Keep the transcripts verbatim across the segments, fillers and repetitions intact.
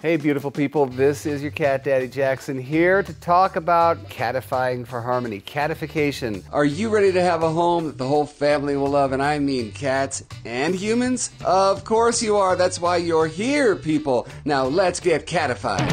Hey beautiful people, this is your Cat Daddy Jackson here to talk about catifying for harmony, catification. Are you ready to have a home that the whole family will love? And I mean cats and humans? Of course you are, that's why you're here, people. Now let's get catified.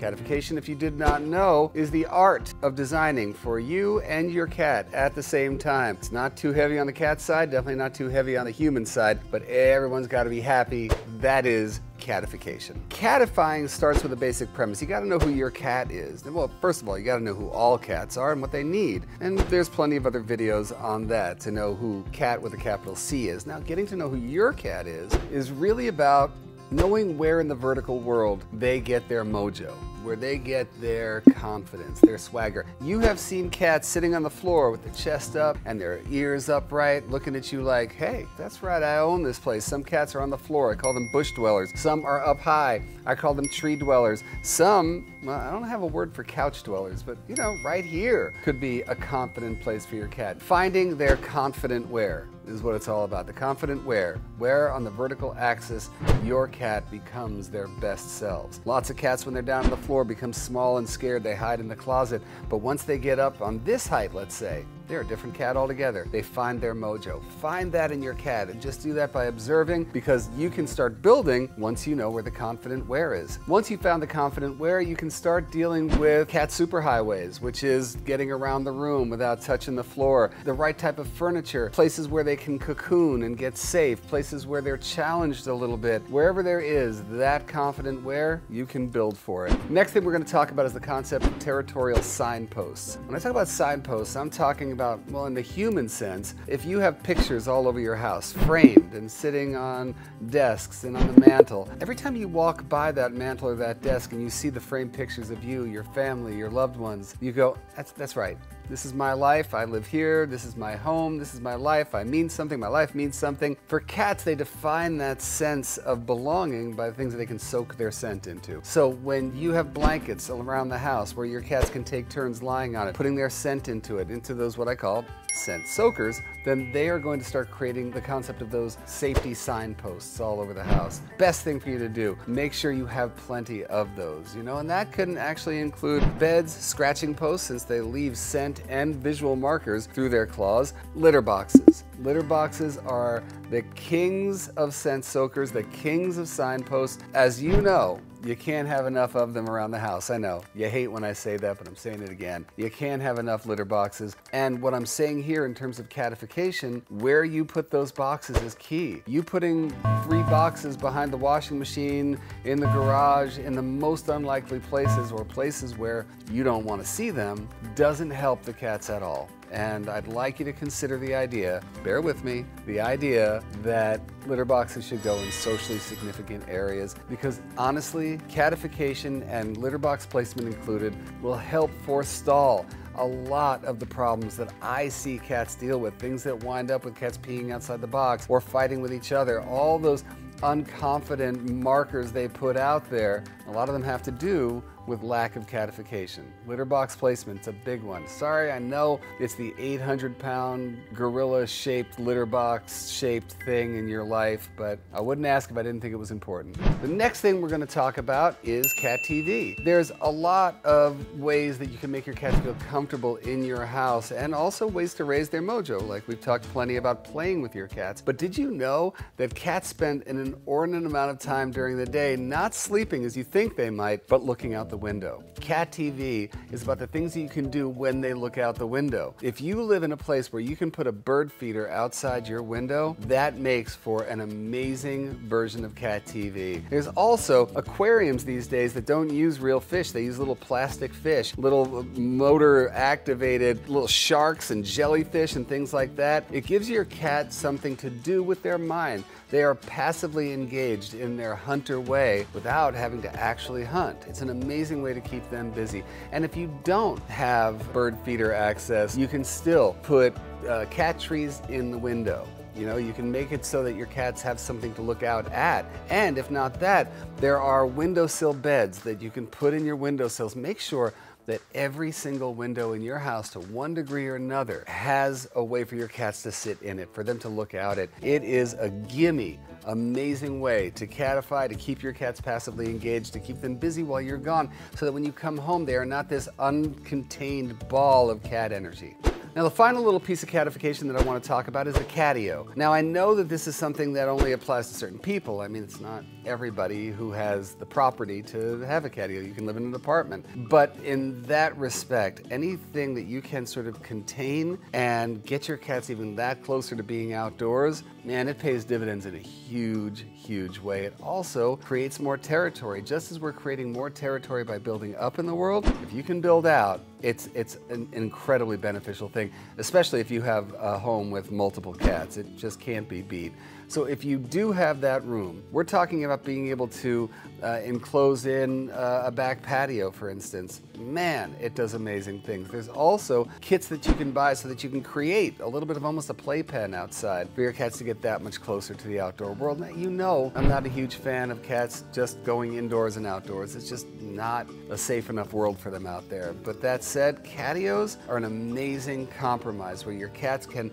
Catification, if you did not know, is the art of designing for you and your cat at the same time. It's not too heavy on the cat side, definitely not too heavy on the human side, but everyone's got to be happy. That is catification. Catifying starts with a basic premise. You got to know who your cat is. Well, first of all, you got to know who all cats are and what they need. And there's plenty of other videos on that to know who cat with a capital C is. Now, getting to know who your cat is is really about knowing where in the vertical world they get their mojo, where they get their confidence, their swagger. You have seen cats sitting on the floor with their chest up and their ears upright, looking at you like, hey, that's right, I own this place. Some cats are on the floor, I call them bush dwellers. Some are up high, I call them tree dwellers. Some, well, I don't have a word for couch dwellers, but you know, right here could be a confident place for your cat. Finding their confident where is what it's all about. The confident where, where on the vertical axis your cat becomes their best selves. Lots of cats when they're down on the floor become small and scared, they hide in the closet, but once they get up on this height, let's say, they're a different cat altogether. They find their mojo. Find that in your cat and just do that by observing, because you can start building once you know where the confident where is. Once you found the confident where, you can start dealing with cat superhighways, which is getting around the room without touching the floor, the right type of furniture, places where they can cocoon and get safe, places where they're challenged a little bit. Wherever there is that confident where, you can build for it. Next thing we're going to talk about is the concept of territorial signposts. When I talk about signposts, I'm talking about About, well, in the human sense, if you have pictures all over your house, framed and sitting on desks and on the mantle, every time you walk by that mantle or that desk and you see the framed pictures of you, your family, your loved ones, you go, that's, that's right. This is my life, I live here, this is my home, this is my life, I mean something, my life means something. For cats, they define that sense of belonging by the things that they can soak their scent into. So when you have blankets around the house where your cats can take turns lying on it, putting their scent into it, into those what I call scent soakers, then they are going to start creating the concept of those safety signposts all over the house. Best thing for you to do, make sure you have plenty of those, you know, and that can actually include beds, scratching posts, since they leave scent and visual markers through their claws, litter boxes. Litter boxes are the kings of scent soakers, the kings of signposts. As you know, you can't have enough of them around the house. I know, you hate when I say that, but I'm saying it again. You can't have enough litter boxes. And what I'm saying here in terms of catification, where you put those boxes is key. You putting three boxes behind the washing machine, in the garage, in the most unlikely places or places where you don't want to see them, doesn't help the cats at all. And I'd like you to consider the idea, bear with me, the idea that litter boxes should go in socially significant areas, because honestly, catification and litter box placement included will help forestall a lot of the problems that I see cats deal with, things that wind up with cats peeing outside the box or fighting with each other, all those unconfident markers they put out there, a lot of them have to do with lack of catification. Litter box placement's a big one. Sorry, I know it's the eight hundred pound gorilla-shaped litter box-shaped thing in your life, but I wouldn't ask if I didn't think it was important. The next thing we're going to talk about is cat T V. There's a lot of ways that you can make your cats feel comfortable in your house, and also ways to raise their mojo, like we've talked plenty about playing with your cats. But did you know that cats spend an inordinate amount of time during the day not sleeping as you think they might, but looking out the window? Cat T V is about the things that you can do when they look out the window. If you live in a place where you can put a bird feeder outside your window, that makes for an amazing version of cat T V. There's also aquariums these days that don't use real fish. They use little plastic fish, little motor activated little sharks and jellyfish and things like that. It gives your cat something to do with their mind. They are passively engaged in their hunter way without having to actually hunt. It's an amazing Amazing way to keep them busy. And if you don't have bird feeder access, you can still put uh, cat trees in the window. You know, you can make it so that your cats have something to look out at. And if not that, there are windowsill beds that you can put in your windowsills. Make sure that every single window in your house to one degree or another has a way for your cats to sit in it, for them to look out at. It is a gimme, amazing way to catify, to keep your cats passively engaged, to keep them busy while you're gone, so that when you come home, they are not this uncontained ball of cat energy. Now, the final little piece of catification that I want to talk about is the catio. Now, I know that this is something that only applies to certain people. I mean, it's not everybody who has the property to have a catio. You can live in an apartment. But in that respect, anything that you can sort of contain and get your cats even that closer to being outdoors, man, it pays dividends in a huge, huge way. It also creates more territory. Just as we're creating more territory by building up in the world, if you can build out, it's, it's an incredibly beneficial thing, especially if you have a home with multiple cats. It just can't be beat. So if you do have that room, we're talking about being able to uh, enclose in uh, a back patio, for instance. Man, it does amazing things. There's also kits that you can buy so that you can create a little bit of almost a playpen outside for your cats to get that much closer to the outdoor world. Now, you know, I'm not a huge fan of cats just going indoors and outdoors. It's just not a safe enough world for them out there. But that said, catios are an amazing compromise where your cats can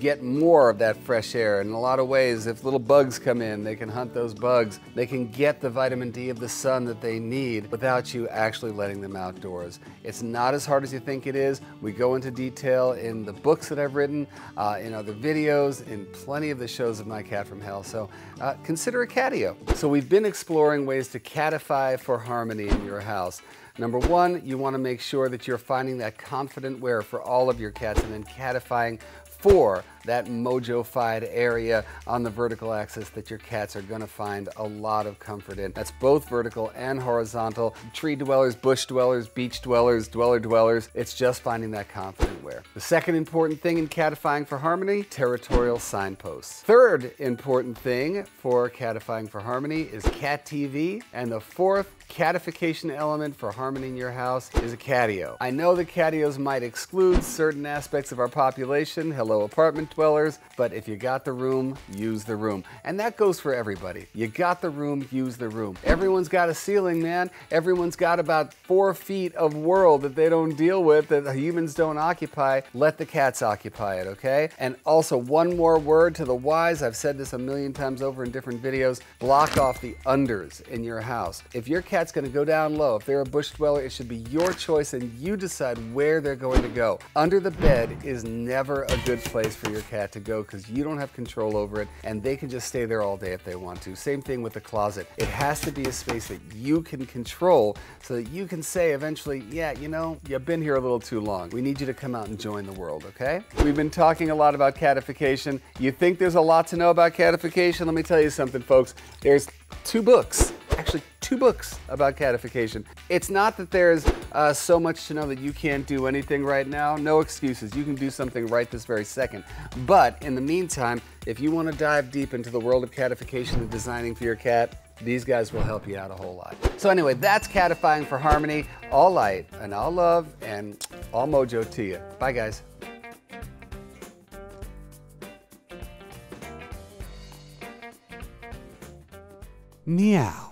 get more of that fresh air. In a lot of ways, if little bugs come in, they can hunt those bugs. They can get the vitamin D of the sun that they need without you actually letting them outdoors. It's not as hard as you think it is. We go into detail in the books that I've written, uh, in other videos, in plenty of the shows of My Cat From Hell. So uh, consider a catio. So we've been exploring ways to catify for harmony in your house. Number one, you want to make sure that you're finding that confident where for all of your cats and then catifying for that mojo-fied area on the vertical axis that your cats are gonna find a lot of comfort in. That's both vertical and horizontal. Tree dwellers, bush dwellers, beach dwellers, dweller dwellers. It's just finding that confident where. The second important thing in catifying for harmony, territorial signposts. Third important thing for catifying for harmony is Cat T V. And the fourth catification element for harmony in your house is a catio. I know the catios might exclude certain aspects of our population. Hello, apartment dwellers. But if you got the room, use the room. And that goes for everybody. You got the room, use the room. Everyone's got a ceiling, man. Everyone's got about four feet of world that they don't deal with, that humans don't occupy. Let the cats occupy it, okay? And also, one more word to the wise. I've said this a million times over in different videos. Block off the unders in your house. If your cat going to go down low, if they're a bush dweller, it should be your choice and you decide where they're going to go. Under the bed is never a good place for your cat to go because you don't have control over it and they can just stay there all day if they want to. Same thing with the closet. It has to be a space that you can control so that you can say eventually, yeah, you know, you've been here a little too long. We need you to come out and join the world, okay? We've been talking a lot about catification. You think there's a lot to know about catification? Let me tell you something, folks. There's two books. Actually, two books about catification. It's not that there's uh, so much to know that you can't do anything right now. No excuses. You can do something right this very second. But in the meantime, if you want to dive deep into the world of catification and designing for your cat, these guys will help you out a whole lot. So anyway, that's catifying for harmony. All light and all love and all mojo to you. Bye, guys. Meow.